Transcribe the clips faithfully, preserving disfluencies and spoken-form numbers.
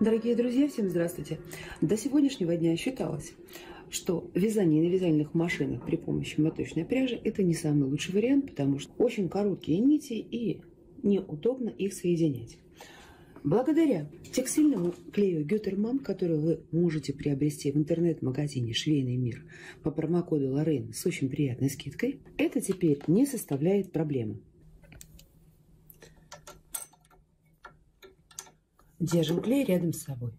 Дорогие друзья, всем здравствуйте! До сегодняшнего дня считалось, что вязание на вязальных машинах при помощи моточной пряжи это не самый лучший вариант, потому что очень короткие нити и неудобно их соединять. Благодаря текстильному клею Гуттерман, который вы можете приобрести в интернет-магазине «Швейный мир» по промокоду Lorraine с очень приятной скидкой, это теперь не составляет проблемы. Держим клей рядом с собой.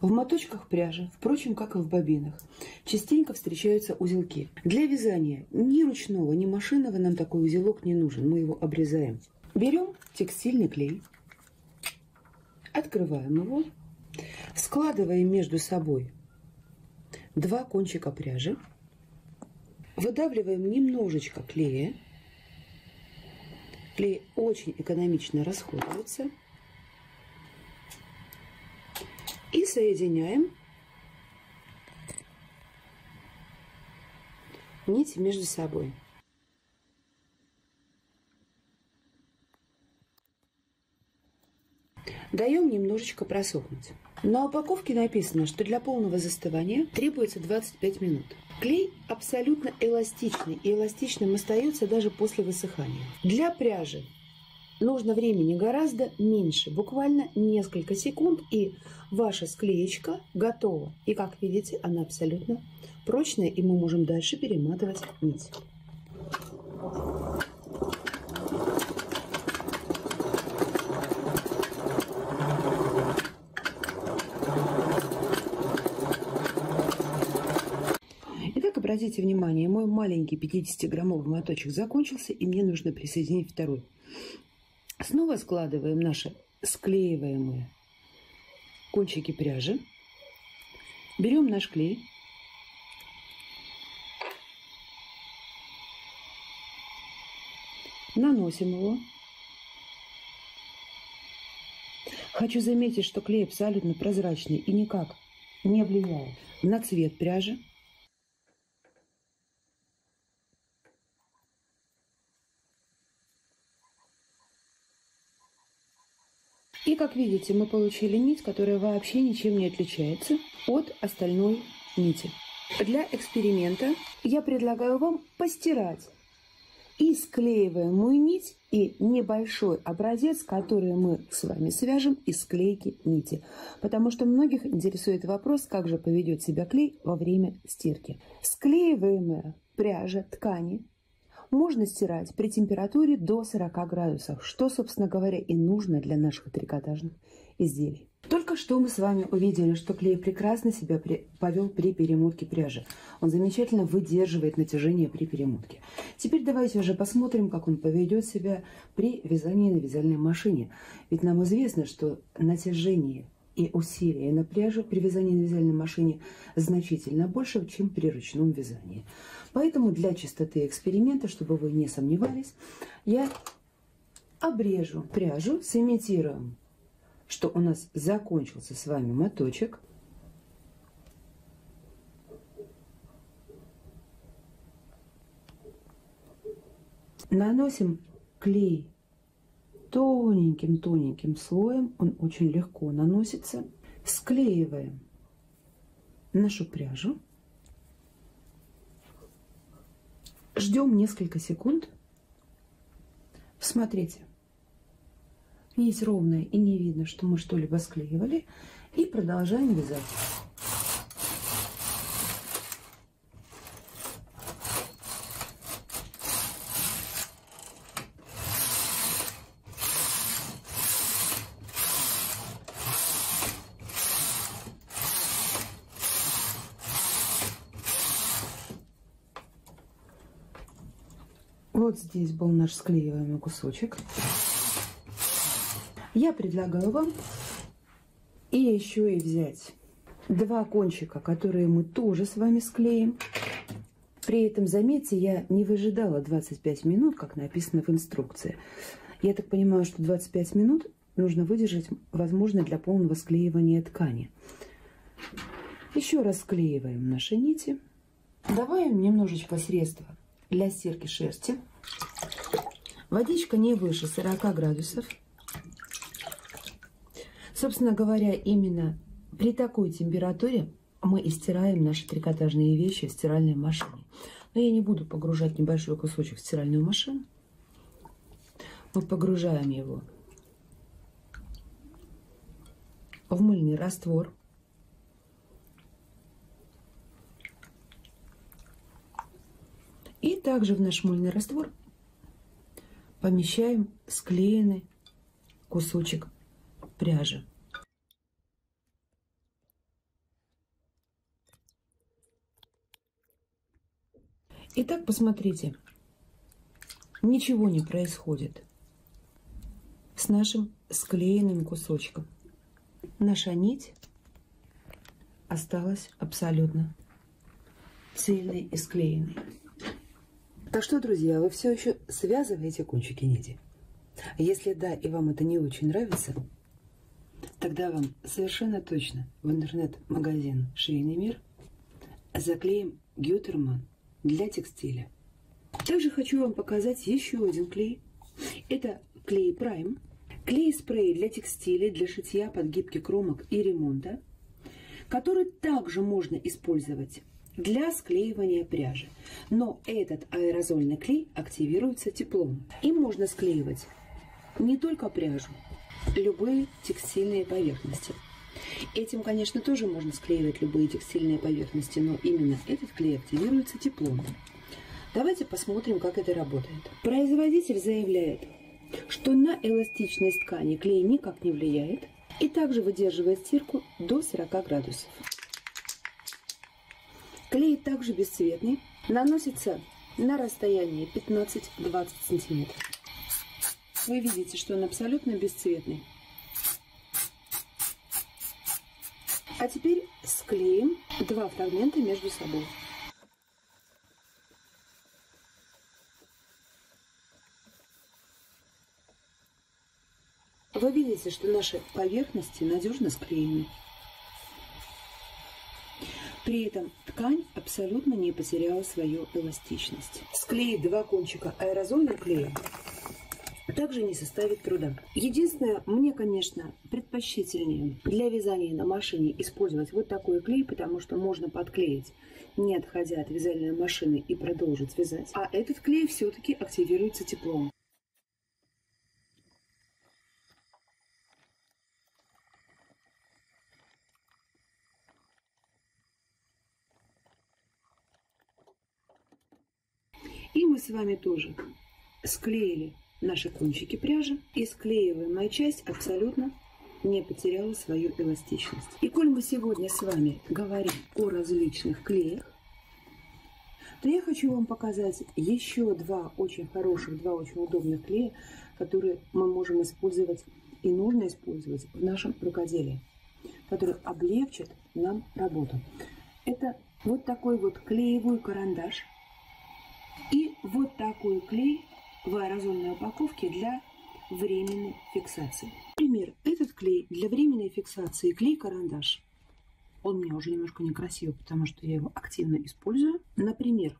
В моточках пряжи, впрочем, как и в бобинах, частенько встречаются узелки. Для вязания ни ручного, ни машинного нам такой узелок не нужен. Мы его обрезаем. Берем текстильный клей, открываем его, складываем между собой два кончика пряжи, выдавливаем немножечко клея. Клей очень экономично расходуется. И соединяем нити между собой. Даем немножечко просохнуть. На упаковке написано, что для полного застывания требуется двадцать пять минут. Клей абсолютно эластичный, и эластичным остается даже после высыхания. Для пряжи нужно времени гораздо меньше, буквально несколько секунд, и ваша склеечка готова. И как видите, она абсолютно прочная, и мы можем дальше перематывать нить. Обратите внимание, мой маленький пятидесятиграммовый моточек закончился, и мне нужно присоединить второй. Снова складываем наши склеиваемые кончики пряжи. Берем наш клей. Наносим его. Хочу заметить, что клей абсолютно прозрачный и никак не влияет на цвет пряжи. И, как видите, мы получили нить, которая вообще ничем не отличается от остальной нити. Для эксперимента я предлагаю вам постирать и склеиваемую нить, и небольшой образец, который мы с вами свяжем из склейки нити. Потому что многих интересует вопрос, как же поведет себя клей во время стирки. Склеиваемая пряжа ткани можно стирать при температуре до сорока градусов, что, собственно говоря, и нужно для наших трикотажных изделий. Только что мы с вами увидели, что клей прекрасно себя повел при перемотке пряжи. Он замечательно выдерживает натяжение при перемотке. Теперь давайте уже посмотрим, как он поведет себя при вязании на вязальной машине. Ведь нам известно, что натяжение и усилие на пряжу при вязании на вязальной машине значительно больше, чем при ручном вязании. Поэтому для чистоты эксперимента, чтобы вы не сомневались, я обрежу пряжу, сымитируем, что у нас закончился с вами моточек. Наносим клей тоненьким-тоненьким слоем, он очень легко наносится. Склеиваем нашу пряжу. Ждем несколько секунд. Смотрите, нить ровная и не видно, что мы что-либо склеивали. И продолжаем вязать. Вот здесь был наш склеиваемый кусочек. Я предлагаю вам и еще и взять два кончика, которые мы тоже с вами склеим. При этом, заметьте, я не выжидала двадцать пять минут, как написано в инструкции. Я так понимаю, что двадцать пять минут нужно выдержать, возможно, для полного склеивания ткани. Еще раз склеиваем наши нити. Добавим немножечко средства для стирки шерсти. Водичка не выше сорока градусов. Собственно говоря, именно при такой температуре мы и стираем наши трикотажные вещи в стиральной машине. Но я не буду погружать небольшой кусочек в стиральную машину. Мы погружаем его в мыльный раствор. И также в наш мыльный раствор помещаем склеенный кусочек пряжи. Итак, посмотрите, ничего не происходит с нашим склеенным кусочком. Наша нить осталась абсолютно цельной и склеенной. Так что, друзья, вы все еще связываете кончики нити. Если да, и вам это не очень нравится, тогда вам совершенно точно в интернет-магазин «Швейный мир» заклеим Гуттерман для текстиля. Также хочу вам показать еще один клей. Это клей Prime. Клей-спрей для текстиля, для шитья, подгибки кромок и ремонта, который также можно использовать для склеивания пряжи. Но этот аэрозольный клей активируется теплом. Им можно склеивать не только пряжу, любые текстильные поверхности. Этим, конечно, тоже можно склеивать любые текстильные поверхности, но именно этот клей активируется теплом. Давайте посмотрим, как это работает. Производитель заявляет, что на эластичность ткани клей никак не влияет и также выдерживает стирку до сорока градусов. Клей также бесцветный, наносится на расстоянии пятнадцать-двадцать сантиметров. Вы видите, что он абсолютно бесцветный. А теперь склеим два фрагмента между собой. Вы видите, что наши поверхности надежно склеены. При этом ткань абсолютно не потеряла свою эластичность. Склеить два кончика аэрозольного клея также не составит труда. Единственное, мне, конечно, предпочтительнее для вязания на машине использовать вот такой клей, потому что можно подклеить, не отходя от вязальной машины, и продолжить вязать. А этот клей все-таки активируется теплом. И мы с вами тоже склеили наши кончики пряжи, и склеиваемая часть абсолютно не потеряла свою эластичность. И коль мы сегодня с вами говорим о различных клеях, то я хочу вам показать еще два очень хороших, два очень удобных клея, которые мы можем использовать и нужно использовать в нашем рукоделии, которые облегчат нам работу. Это вот такой вот клеевой карандаш и вот такой клей в аэрозольной упаковке для временной фиксации. Например, этот клей для временной фиксации, клей-карандаш. Он мне уже немножко некрасивый, потому что я его активно использую. Например,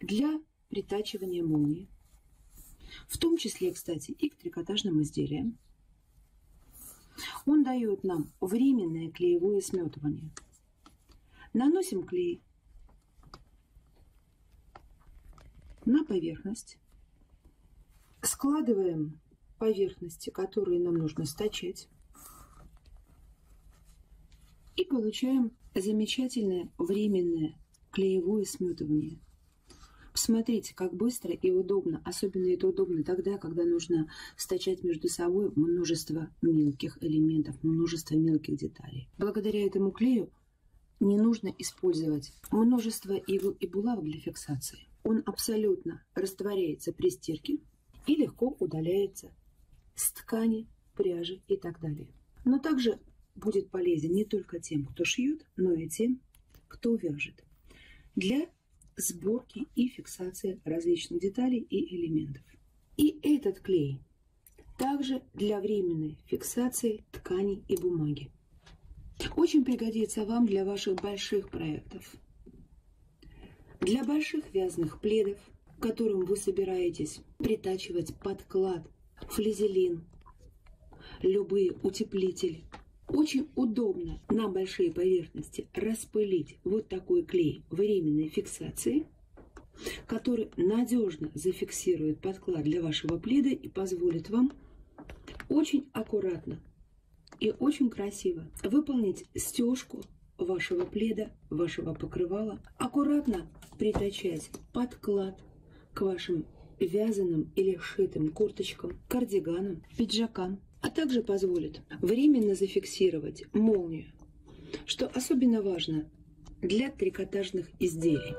для притачивания молнии. В том числе, кстати, и к трикотажным изделиям. Он дает нам временное клеевое сметывание. Наносим клей на поверхность. Складываем поверхности, которые нам нужно стачать, и получаем замечательное временное клеевое сметывание. Посмотрите, как быстро и удобно. Особенно это удобно тогда, когда нужно стачать между собой множество мелких элементов, множество мелких деталей. Благодаря этому клею не нужно использовать множество игл и булавок для фиксации. Он абсолютно растворяется при стирке и легко удаляется с ткани, пряжи и так далее. Но также будет полезен не только тем, кто шьет, но и тем, кто вяжет, для сборки и фиксации различных деталей и элементов. И этот клей также для временной фиксации тканей и бумаги. Очень пригодится вам для ваших больших проектов. Для больших вязаных пледов, к которым вы собираетесь притачивать подклад, флизелин, любые утеплители, очень удобно на большие поверхности распылить вот такой клей временной фиксации, который надежно зафиксирует подклад для вашего пледа и позволит вам очень аккуратно и очень красиво выполнить стежку вашего пледа, вашего покрывала, аккуратно притачать подклад к вашим вязаным или сшитым курточкам, кардиганам, пиджакам, а также позволит временно зафиксировать молнию, что особенно важно для трикотажных изделий.